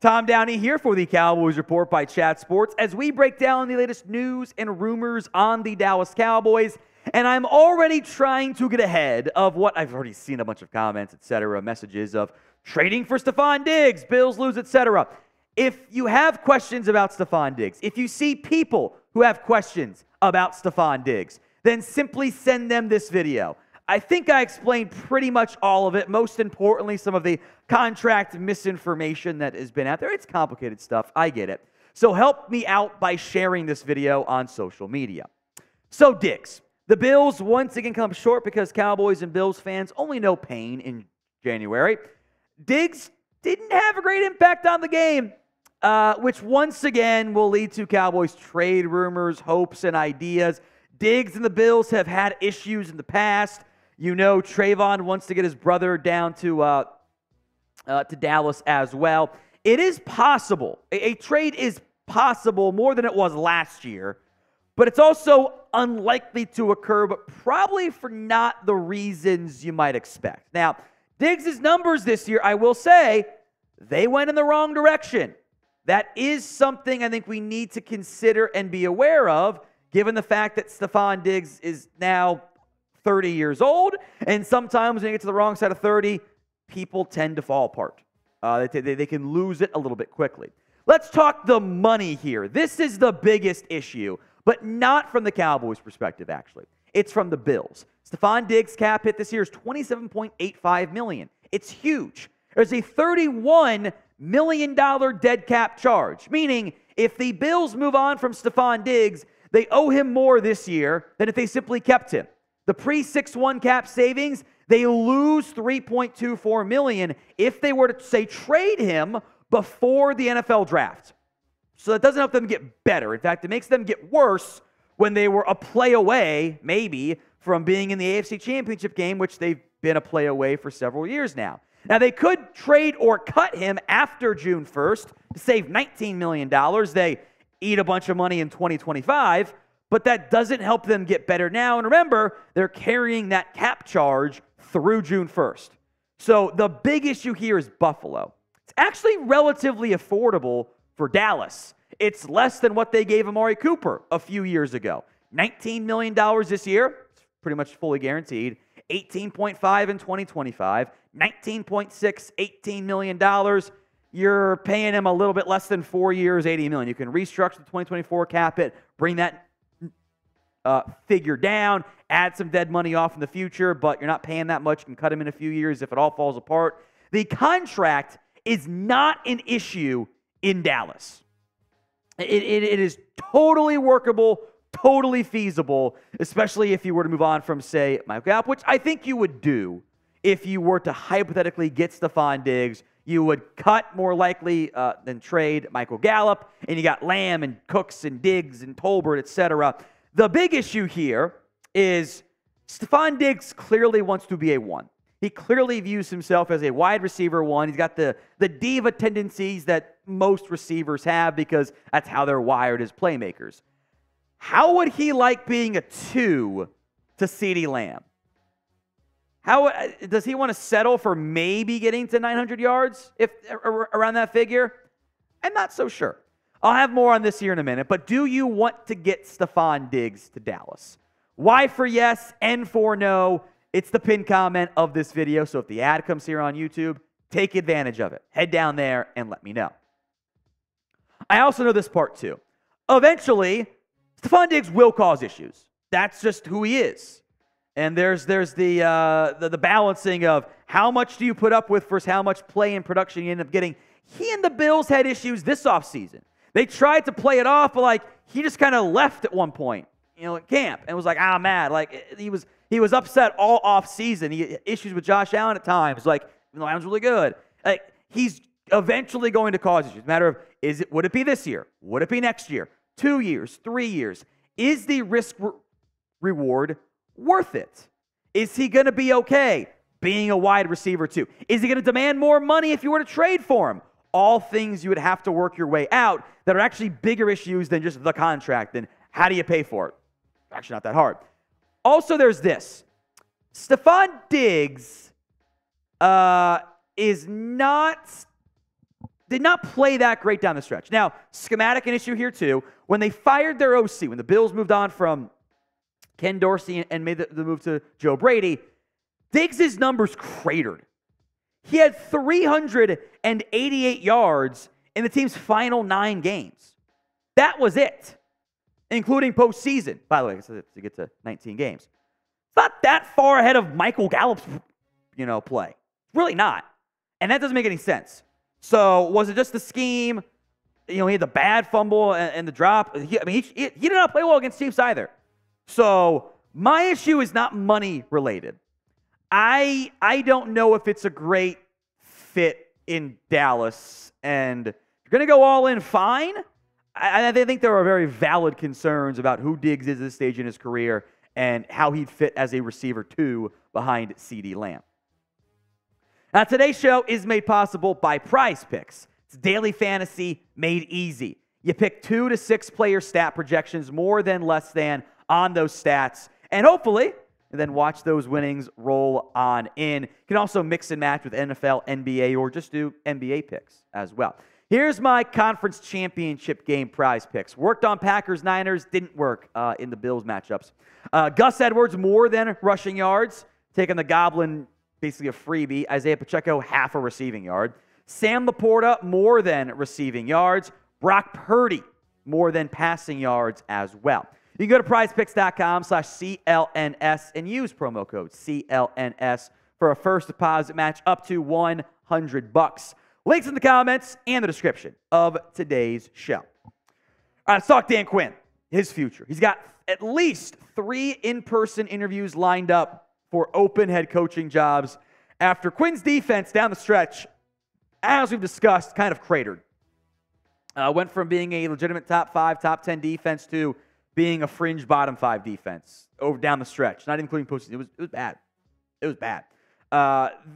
Tom Downey here for the Cowboys Report by Chat Sports as we break down the latest news and rumors on the Dallas Cowboys. And I'm already trying to get ahead of what I've already seen a bunch of comments, etc., messages of trading for Stefon Diggs, Bills lose, etc. If you have questions about Stefon Diggs, if you see people who have questions about Stefon Diggs, then simply send them this video. I think I explained pretty much all of it. Most importantly, some of the contract misinformation that has been out there. It's complicated stuff. I get it. So help me out by sharing this video on social media. So Diggs. The Bills once again come short because Cowboys and Bills fans only know pain in January. Diggs didn't have a great impact on the game, which once again will lead to Cowboys trade rumors, hopes, and ideas. Diggs and the Bills have had issues in the past. You know, Trevon wants to get his brother down to Dallas as well. It is possible. A trade is possible more than it was last year, but it's also unlikely to occur, but probably for not the reasons you might expect. Now, Diggs' numbers this year, I will say, they went in the wrong direction. That is something I think we need to consider and be aware of, given the fact that Stefon Diggs is now 30 years old, and sometimes when you get to the wrong side of 30, people tend to fall apart. They can lose it a little bit quickly. Let's talk the money here. This is the biggest issue, but not from the Cowboys' perspective, actually. It's from the Bills. Stefon Diggs' cap hit this year is $27.85 million. It's huge. There's a $31 million dead cap charge, meaning if the Bills move on from Stefon Diggs, they owe him more this year than if they simply kept him. The pre-6-1 cap savings, they lose $3.24 million if they were to, say, trade him before the NFL draft. So that doesn't help them get better. In fact, it makes them get worse when they were a play away, maybe, from being in the AFC Championship game, which they've been a play away for several years now. Now, they could trade or cut him after June 1st to save $19 million. They eat a bunch of money in 2025, but that doesn't help them get better now. And remember, they're carrying that cap charge through June 1st. So the big issue here is Buffalo. It's actually relatively affordable for Dallas. It's less than what they gave Amari Cooper a few years ago. $19 million this year, it's pretty much fully guaranteed. $18.5 in 2025, $19.6, $18 million. You're paying him a little bit less than 4 years, $80 million. You can restructure the 2024 cap it, bring that figure down, add some dead money off in the future, but you're not paying that much. You can cut him in a few years if it all falls apart. The contract is not an issue in Dallas. It is totally workable, totally feasible, especially if you were to move on from, say, Michael Gallup, which I think you would do if you were to hypothetically get Stefon Diggs. You would cut, more likely than trade, Michael Gallup, and you got Lamb and Cooks and Diggs and Tolbert, etc. The big issue here is Stefon Diggs clearly wants to be a one. He clearly views himself as a wide receiver one. He's got the diva tendencies that most receivers have because that's how they're wired as playmakers. How would he like being a two to CeeDee Lamb? How does he want to settle for maybe getting to 900 yards if around that figure? I'm not so sure. I'll have more on this here in a minute, but do you want to get Stefon Diggs to Dallas? Y for yes, N for no. It's the pinned comment of this video, so if the ad comes here on YouTube, take advantage of it. Head down there and let me know. I also know this part too. Eventually, Stefon Diggs will cause issues. That's just who he is. And there's the balancing of how much do you put up with versus how much play and production you end up getting. He and the Bills had issues this offseason. They tried to play it off, but like he just kind of left at one point, you know, at camp and was like, I'm mad. Like he was upset all offseason. He had issues with Josh Allen at times. Like, the Lions really good. Like he's eventually going to cause issues. It's a matter of would it be this year? Would it be next year? 2 years, 3 years? Is the risk reward worth it? Is he going to be okay being a wide receiver too? Is he going to demand more money if you were to trade for him? All things you would have to work your way out that are actually bigger issues than just the contract and how do you pay for it? Actually, not that hard. Also, there's this. Stefon Diggs is not did not play that great down the stretch. Now, schematic an issue here too. When they fired their OC, when the Bills moved on from Ken Dorsey and made the move to Joe Brady, Diggs' numbers cratered. He had 388 yards in the team's final 9 games. That was it, including postseason. By the way, to get to 19 games. It's not that far ahead of Michael Gallup's, play. Really not. And that doesn't make any sense. So was it just the scheme? He had the bad fumble and the drop. He did not play well against Chiefs either. So my issue is not money related. I don't know if it's a great fit in Dallas, and you're going to go all in fine. I think there are very valid concerns about who Diggs is at this stage in his career and how he'd fit as a receiver two behind CeeDee Lamb. Now, today's show is made possible by Prize Picks. It's daily fantasy made easy. You pick 2 to 6 player stat projections, more than, less than, on those stats, and hopefully, and then watch those winnings roll on in. You can also mix and match with NFL, NBA, or just do NBA picks as well. Here's my conference championship game prize picks. Worked on Packers, Niners, didn't work in the Bills matchups. Gus Edwards, more than rushing yards, taking the Goblin, basically a freebie. Isaiah Pacheco, half a receiving yard. Sam Laporta, more than receiving yards. Brock Purdy, more than passing yards as well. You can go to prizepicks.com/CLNS and use promo code CLNS for a first deposit match up to $100. Links in the comments and the description of today's show. All right, let's talk Dan Quinn, his future. He's got at least 3 in-person interviews lined up for open head coaching jobs after Quinn's defense down the stretch, as we've discussed, kind of cratered. Went from being a legitimate top 5, top 10 defense to being a fringe bottom 5 defense over down the stretch, not including postseason. It was bad. It was bad.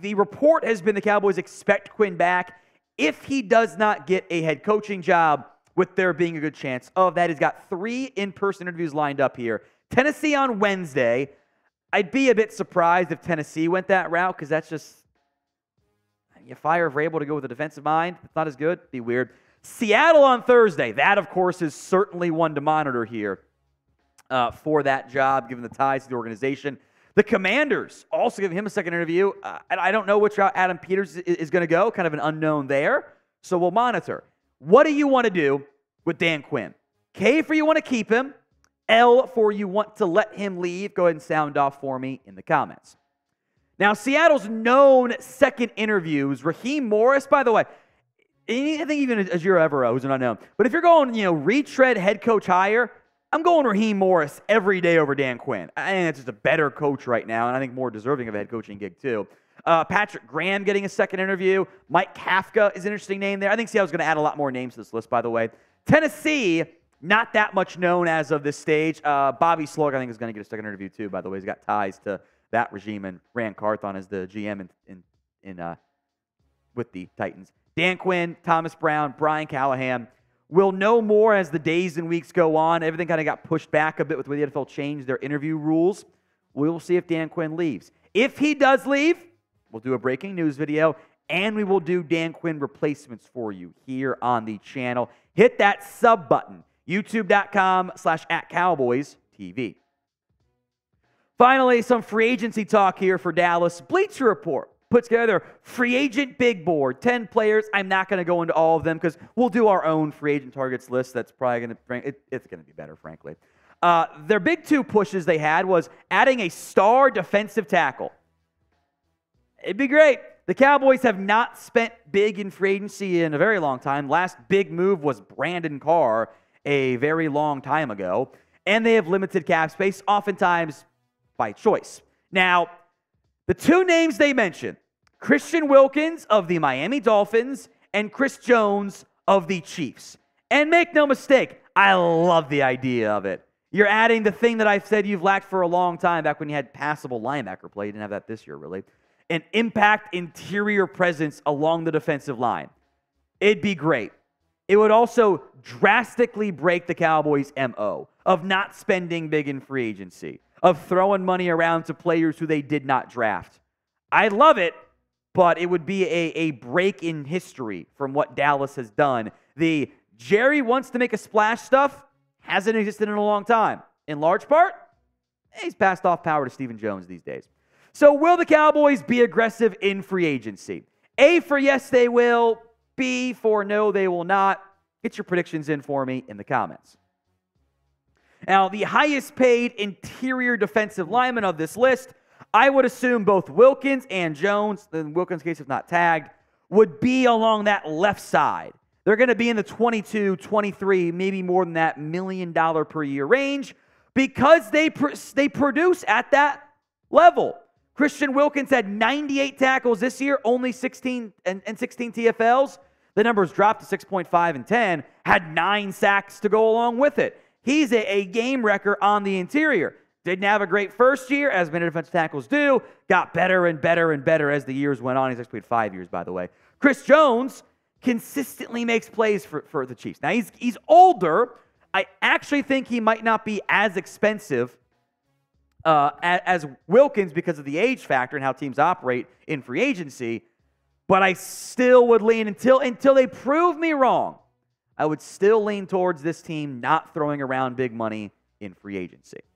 The report has been the Cowboys expect Quinn back if he does not get a head coaching job, with there being a good chance of that. He's got 3 in-person interviews lined up here. Tennessee on Wednesday. I'd be a bit surprised if Tennessee went that route, because that's just, you fire Vrabel to go with a defensive mind. It's not as good. It'd be weird. Seattle on Thursday. That, of course, is certainly one to monitor here. For that job, given the ties to the organization. The Commanders also giving him a second interview. I don't know which route Adam Peters is going to go. Kind of an unknown there. So we'll monitor. What do you want to do with Dan Quinn? K for you want to keep him. L for you want to let him leave. Go ahead and sound off for me in the comments. Now, Seattle's known second interviews. Raheem Morris, by the way, I think even Ajiro Evero, who's an unknown. But if you're going, retread head coach hire, I'm going Raheem Morris every day over Dan Quinn. I think that's just a better coach right now, and I think more deserving of a head coaching gig, too. Patrick Graham getting a second interview. Mike Kafka is an interesting name there. I think Seattle's going to add a lot more names to this list, by the way. Tennessee, not that much known as of this stage. Bobby Slug, I think, is going to get a second interview, too, by the way. He's got ties to that regime, and Rand Carthon is the GM with the Titans. Dan Quinn, Thomas Brown, Brian Callahan. We'll know more as the days and weeks go on. Everything kind of got pushed back a bit with the way the NFL changed their interview rules. We will see if Dan Quinn leaves. If he does leave, we'll do a breaking news video, and we will do Dan Quinn replacements for you here on the channel. Hit that sub button, youtube.com/@CowboysTV. Finally, some free agency talk here for Dallas. Bleacher Report puts together free agent big board, 10 players. I'm not going to go into all of them because we'll do our own free agent targets list. That's probably going to it's going to be better, frankly. Their big 2 pushes they had was adding a star defensive tackle. It'd be great. The Cowboys have not spent big in free agency in a very long time. Last big move was Brandon Carr a very long time ago, and they have limited cap space, oftentimes by choice. Now, the 2 names they mentioned, Christian Wilkins of the Miami Dolphins and Chris Jones of the Chiefs. And make no mistake, I love the idea of it. You're adding the thing that I've said you've lacked for a long time back when you had passable linebacker play. You didn't have that this year, really. An impact interior presence along the defensive line. It'd be great. It would also drastically break the Cowboys' MO of not spending big in free agency, of throwing money around to players who they did not draft. I love it. but it would be a break in history from what Dallas has done. The Jerry wants to make a splash stuff hasn't existed in a long time. In large part, he's passed off power to Stephen Jones these days. So will the Cowboys be aggressive in free agency? A, for yes, they will. B, for no, they will not. Get your predictions in for me in the comments. Now, the highest paid interior defensive lineman of this list, I would assume both Wilkins and Jones, in Wilkins' case if not tagged, would be along that left side. They're going to be in the 22, 23, maybe more than that $1 million per year range because they produce at that level. Christian Wilkins had 98 tackles this year, only 16 TFLs. The numbers dropped to 6.5 and 10, had 9 sacks to go along with it. He's a game wrecker on the interior. Didn't have a great first year, as many defensive tackles do. Got better and better and better as the years went on. He's actually had 5 years, by the way. Chris Jones consistently makes plays for the Chiefs. Now, he's older. I actually think he might not be as expensive as Wilkins because of the age factor and how teams operate in free agency. But I still would lean, until they prove me wrong, I would still lean towards this team not throwing around big money in free agency.